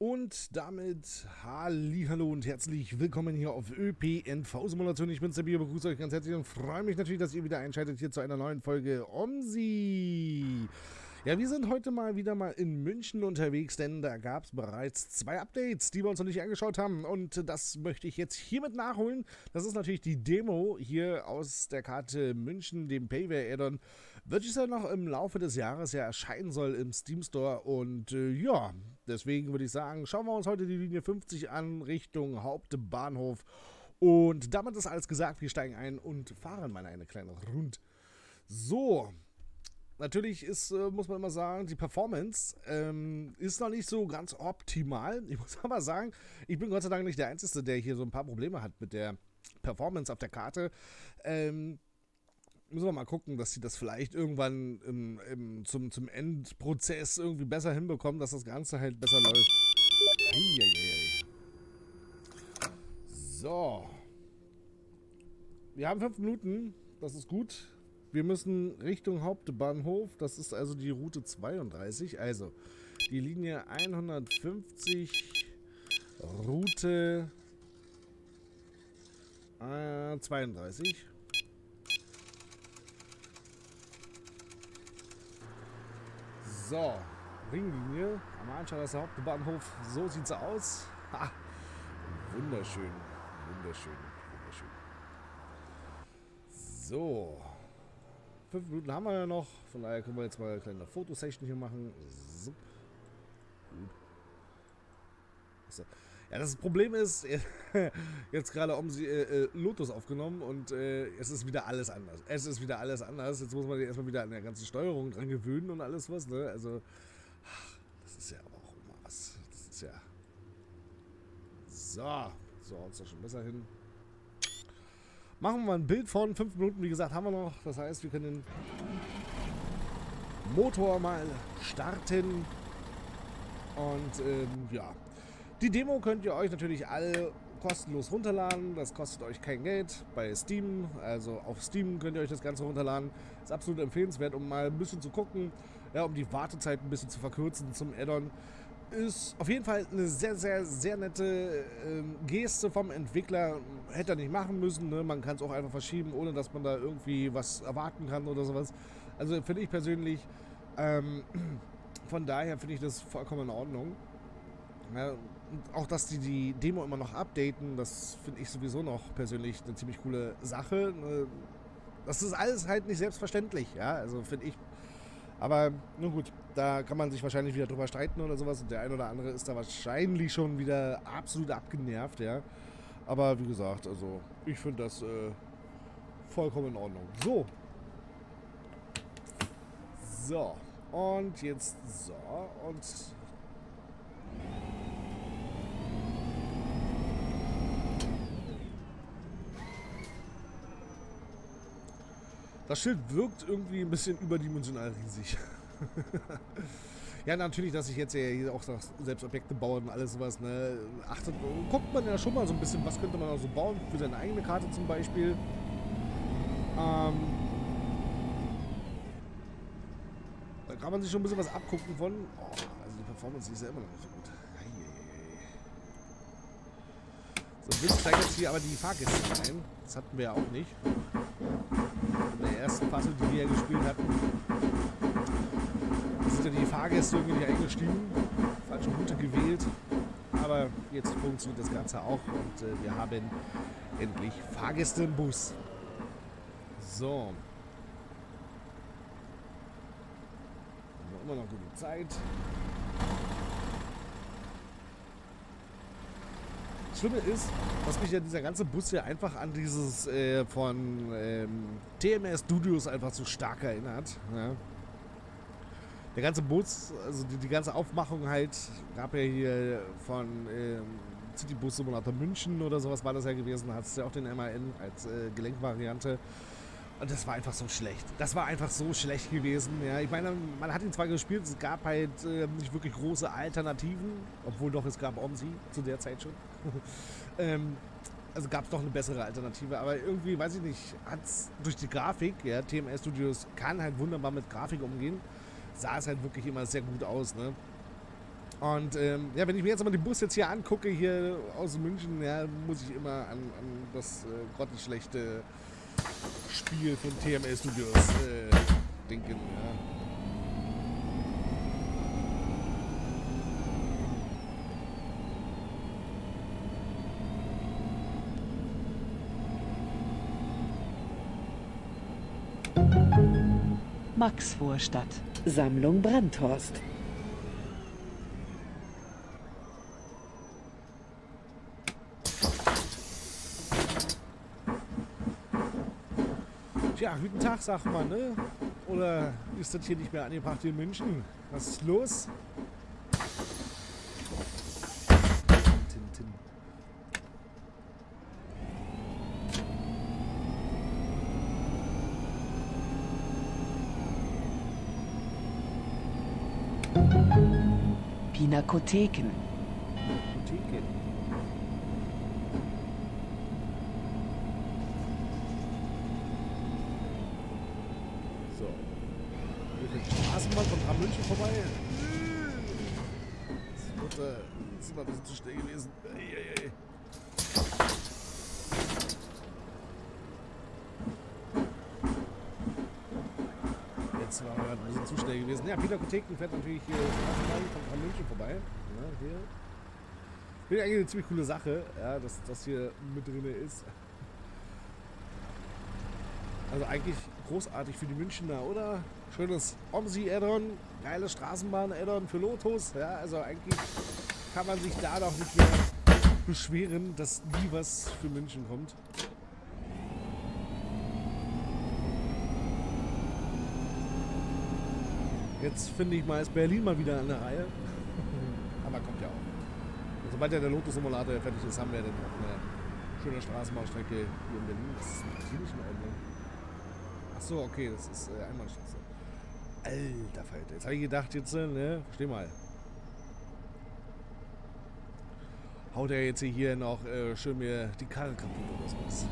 Und damit hallihallo und herzlich willkommen hier auf ÖPNV Simulation. Ich bin Zbio, begrüße euch ganz herzlich und freue mich natürlich, dass ihr wieder einschaltet hier zu einer neuen Folge OMSI. Ja, wir sind heute mal wieder in München unterwegs, denn da gab es bereits 2 Updates, die wir uns noch nicht angeschaut haben. Und das möchte ich jetzt hiermit nachholen. Das ist natürlich die Demo hier aus der Karte München, dem Payware-Addon, welches ja noch im Laufe des Jahres ja erscheinen soll im Steam Store. Und ja, deswegen würde ich sagen, schauen wir uns heute die Linie 50 an, Richtung Hauptbahnhof. Und damit ist alles gesagt, wir steigen ein und fahren mal eine kleine Runde. So. Natürlich ist, muss man immer sagen, die Performance ist noch nicht so ganz optimal. Ich muss aber sagen, ich bin Gott sei Dank nicht der Einzige, der hier so ein paar Probleme hat mit der Performance auf der Karte. Müssen wir mal gucken, dass sie das vielleicht irgendwann zum Endprozess irgendwie besser hinbekommen, dass das Ganze halt besser läuft. Eieiei. So. Wir haben 5 Minuten, das ist gut. Wir müssen Richtung Hauptbahnhof, das ist also die Route 32, also die Linie 150, Route 32. So, Ringlinie, am Anschalter Hauptbahnhof, so sieht's aus. Ha, wunderschön, wunderschön, wunderschön. So. 5 Minuten haben wir ja noch, von daher können wir jetzt mal eine kleine Fotosession hier machen. So. Ja, das Problem ist, jetzt gerade haben sie Lotus aufgenommen und es ist wieder alles anders. Es ist wieder alles anders. Jetzt muss man sich erstmal wieder an der ganzen Steuerung dran gewöhnen und alles was, ne? Also, ach, das ist ja aber auch immer was. Das ist ja... So, so haut es doch schon besser hin. Machen wir mal ein Bild von 5 Minuten, wie gesagt, haben wir noch. Das heißt, wir können den Motor mal starten. Und ja, die Demo könnt ihr euch natürlich alle kostenlos runterladen. Das kostet euch kein Geld bei Steam. Also auf Steam könnt ihr euch das Ganze runterladen. Ist absolut empfehlenswert, um mal ein bisschen zu gucken, ja, um die Wartezeit ein bisschen zu verkürzen zum Add-on. Ist auf jeden Fall eine sehr, sehr, sehr nette Geste vom Entwickler. Hätte er nicht machen müssen, ne? Man kann es auch einfach verschieben, ohne dass man da irgendwie was erwarten kann oder sowas. Also finde ich persönlich, von daher finde ich das vollkommen in Ordnung. Ja, und auch, dass die Demo immer noch updaten, das finde ich sowieso noch persönlich eine ziemlich coole Sache. Das ist alles halt nicht selbstverständlich, ja, also finde ich. Aber, nun gut, da kann man sich wahrscheinlich wieder drüber streiten oder sowas. Und der ein oder andere ist da wahrscheinlich schon wieder absolut abgenervt, ja. Aber wie gesagt, also, ich finde das vollkommen in Ordnung. So. So. Und jetzt so. Und... Das Schild wirkt irgendwie ein bisschen überdimensional riesig. Ja, natürlich, dass ich jetzt ja auch selbst Objekte baue und alles sowas, ne, achtet, guckt man ja schon mal so ein bisschen, was könnte man da so bauen, für seine eigene Karte zum Beispiel. Da kann man sich schon ein bisschen was abgucken von. Oh, also die Performance ist ja immer noch nicht so gut. So, wir steigen jetzt hier aber die Fahrgäste ein. Das hatten wir ja auch nicht. In der ersten Fassung, die wir ja gespielt hatten, sind ja die Fahrgäste irgendwie nicht eingestiegen. Falsche Route gewählt. Aber jetzt funktioniert das Ganze auch und wir haben endlich Fahrgäste im Bus. So. Immer noch gute Zeit. Das Schlimme ist, dass mich ja dieser ganze Bus hier einfach an dieses von TMS Studios einfach so stark erinnert. Ja. Der ganze Bus, also die ganze Aufmachung halt, gab ja hier von Citybus Simulator München oder sowas war das ja gewesen, hat es ja auch den MAN als Gelenkvariante. Und das war einfach so schlecht. Das war einfach so schlecht gewesen. Ja. Ich meine, man hat ihn zwar gespielt, es gab halt nicht wirklich große Alternativen, obwohl doch, es gab OMSI zu der Zeit schon. Also gab es doch eine bessere Alternative, aber irgendwie, weiß ich nicht, hat es durch die Grafik, ja, TMS Studios kann halt wunderbar mit Grafik umgehen, sah es halt wirklich immer sehr gut aus. Ne? Und ja, wenn ich mir jetzt mal den Bus jetzt hier angucke, hier aus München, ja, muss ich immer an das grottenschlechte Spiel von TMS Studios denken. Ja. Maxvorstadt. Sammlung Brandhorst. Tja, guten Tag, sagt man, ne? Oder ist das hier nicht mehr angebracht in München? Was ist los? Pinakotheken. Pinakotheken. So. Wir können Straßenbahn von München vorbei. Das ist mal ein bisschen zu schnell gewesen. Eieiei. Das war gerade ein bisschen zu schnell gewesen. Ja, Pinakotheken fährt natürlich hier von München vorbei. Ja, hier. Finde ich eigentlich eine ziemlich coole Sache, ja, dass das hier mit drin ist. Also eigentlich großartig für die Münchner, oder? Schönes OMSI-Add-on, geile Straßenbahn-Add-on für Lotus. Ja, also eigentlich kann man sich da doch nicht mehr beschweren, dass nie was für München kommt. Jetzt finde ich mal, ist Berlin mal wieder an der Reihe. Aber kommt ja auch. Und sobald ja der Lotus Simulator fertig ist, haben wir dann auch eine schöne Straßenbahnstrecke hier in Berlin. Das ist natürlich in Ordnung. Achso, okay, das ist Einbahnstraße. Alter Falter, jetzt habe ich gedacht, jetzt, ne, versteh mal. Haut er jetzt hier noch schön mir die Karre kaputt oder sowas.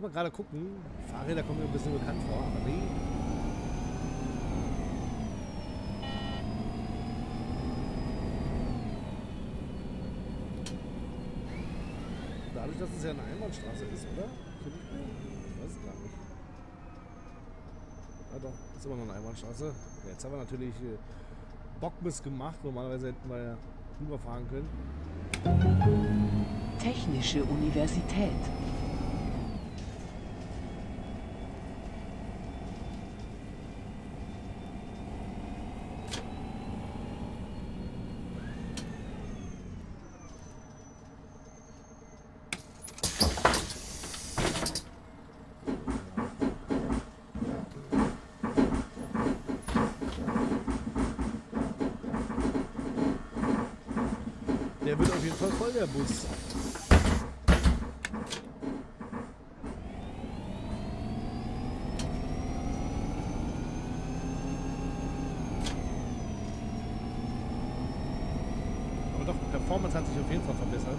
Mal gerade gucken, die Fahrräder kommen mir ein bisschen bekannt vor, aber nee. Dadurch, dass es ja eine Einbahnstraße ist, oder? Finde ich gut. Ich weiß es gar nicht. Ja doch, ist immer noch eine Einbahnstraße. Ja, jetzt haben wir natürlich Bockmist gemacht. Normalerweise hätten wir ja rüberfahren können. Technische Universität. Der wird auf jeden Fall voll, der Bus. Aber doch, die Performance hat sich auf jeden Fall verbessert.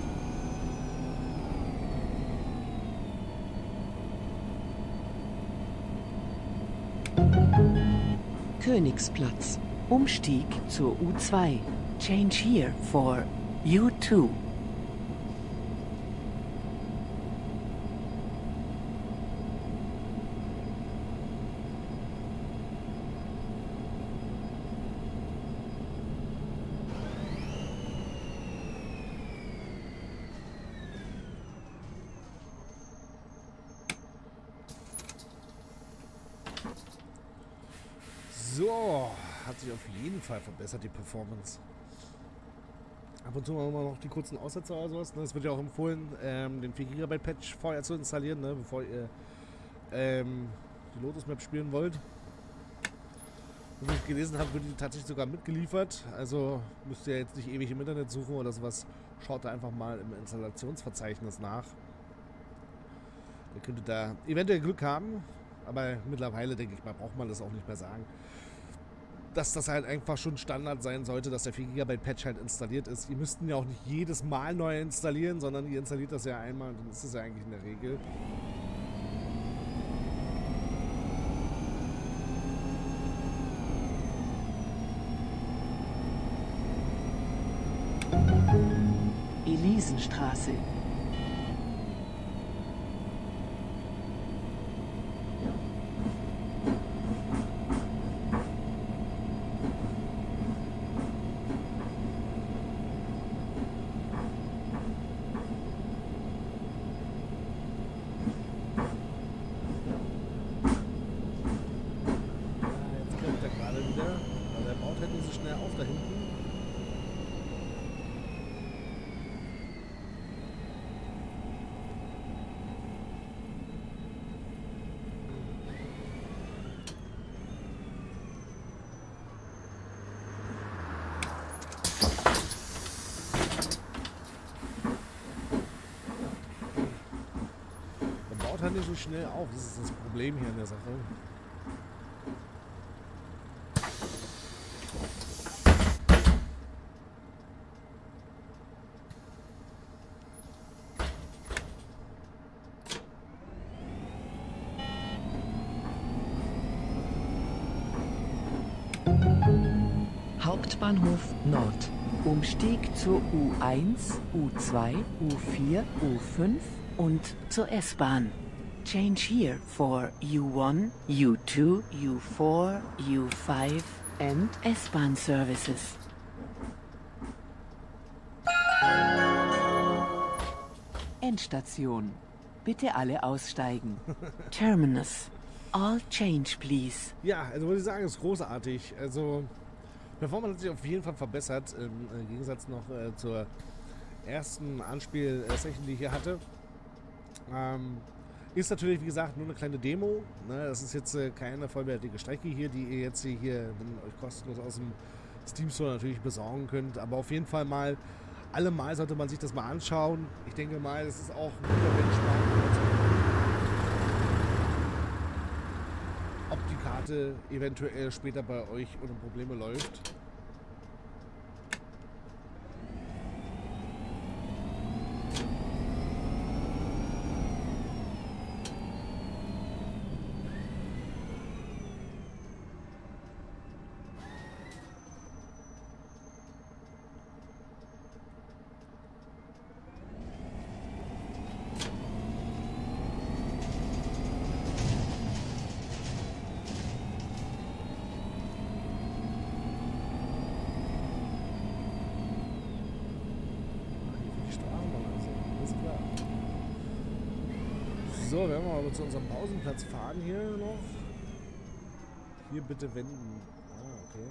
Königsplatz. Umstieg zur U2. Change here for U2. So, hat sich auf jeden Fall verbessert, die Performance. Ab und zu machen wir noch die kurzen Aussetzer oder sowas. Es wird ja auch empfohlen, den 4 GB Patch vorher zu installieren, ne, bevor ihr die Lotus Map spielen wollt. Und wie ich gelesen habe, wird die tatsächlich sogar mitgeliefert. Also müsst ihr jetzt nicht ewig im Internet suchen oder sowas. Schaut da einfach mal im Installationsverzeichnis nach. Ihr könntet da eventuell Glück haben, aber mittlerweile, denke ich mal, braucht man das auch nicht mehr sagen. dass das halt einfach schon Standard sein sollte, dass der 4-GB-Patch halt installiert ist. Ihr müsst ihn ja auch nicht jedes Mal neu installieren, sondern ihr installiert das ja einmal und dann ist das ja eigentlich in der Regel. Elisenstraße. Nicht so schnell auf, das ist das Problem hier in der Sache. Hauptbahnhof Nord. Umstieg zur U1, U2, U4, U5 und zur S-Bahn. Change here for U1, U2, U4, U5 and S-Bahn services. Endstation. Bitte alle aussteigen. Terminus. All change please. Ja, also würde ich sagen, ist großartig. Also, Performance hat sich auf jeden Fall verbessert, im Gegensatz noch zur ersten Anspiel-Session, die ich hier hatte. Ist natürlich, wie gesagt, nur eine kleine Demo. Das ist jetzt keine vollwertige Strecke hier, die ihr jetzt hier euch kostenlos aus dem Steam Store natürlich besorgen könnt. Aber auf jeden Fall mal, allemal sollte man sich das mal anschauen. Ich denke mal, es ist auch ein guter Benchmark, ob die Karte eventuell später bei euch ohne Probleme läuft. So, werden wir mal zu unserem Pausenplatz fahren hier noch. Hier bitte wenden. Ah, okay.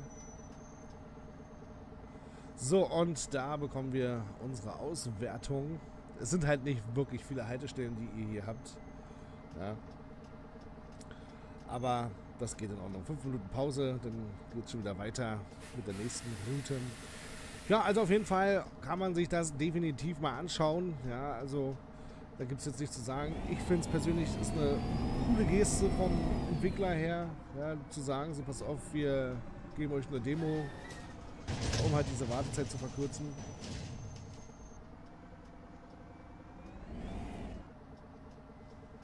So, und da bekommen wir unsere Auswertung. Es sind halt nicht wirklich viele Haltestellen, die ihr hier habt. Ja. Aber das geht in Ordnung. 5 Minuten Pause, dann geht es schon wieder weiter mit der nächsten Route. Ja, also auf jeden Fall kann man sich das definitiv mal anschauen. Ja, also... Da gibt es jetzt nichts zu sagen. Ich finde es persönlich, ist eine coole Geste vom Entwickler her, ja, zu sagen, so pass auf, wir geben euch eine Demo, um halt diese Wartezeit zu verkürzen.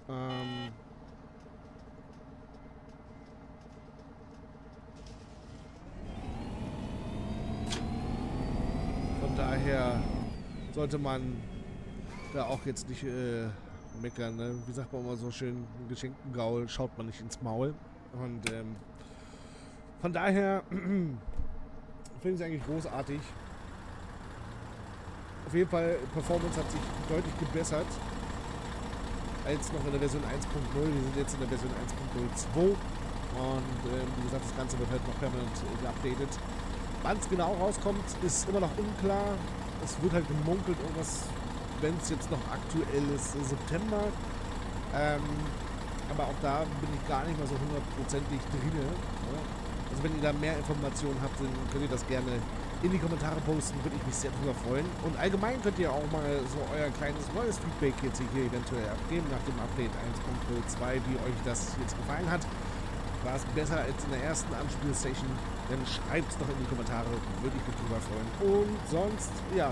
Von daher sollte man da auch jetzt nicht meckern, ne? Wie sagt man immer so schön, einen geschenkten Gaul schaut man nicht ins Maul. Und von daher finde ich es eigentlich großartig. Auf jeden Fall, Performance hat sich deutlich gebessert als noch in der Version 1.0. Wir sind jetzt in der Version 1.02 und wie gesagt, das Ganze wird halt noch permanent geupdatet. Wann es genau rauskommt, ist immer noch unklar. Es wird halt gemunkelt, irgendwas, wenn es jetzt noch aktuell ist, September. Aber auch da bin ich gar nicht mal so hundertprozentig drin. Ne? Also wenn ihr da mehr Informationen habt, dann könnt ihr das gerne in die Kommentare posten. Würde ich mich sehr drüber freuen. Und allgemein könnt ihr auch mal so euer kleines neues Feedback jetzt hier eventuell abgeben nach dem Update 1.02, wie euch das jetzt gefallen hat. war es besser als in der ersten Anspielsession? Dann schreibt es doch in die Kommentare, würde ich mich drüber freuen. Und sonst, ja,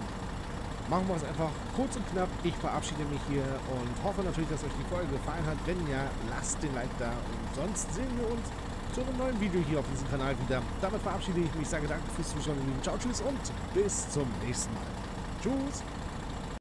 machen wir es einfach kurz und knapp. Ich verabschiede mich hier und hoffe natürlich, dass euch die Folge gefallen hat. Wenn ja, lasst den Like da und sonst sehen wir uns zu einem neuen Video hier auf diesem Kanal wieder. Damit verabschiede ich mich, sage danke fürs Zuschauen, lieben Ciao, tschüss und bis zum nächsten Mal. Tschüss!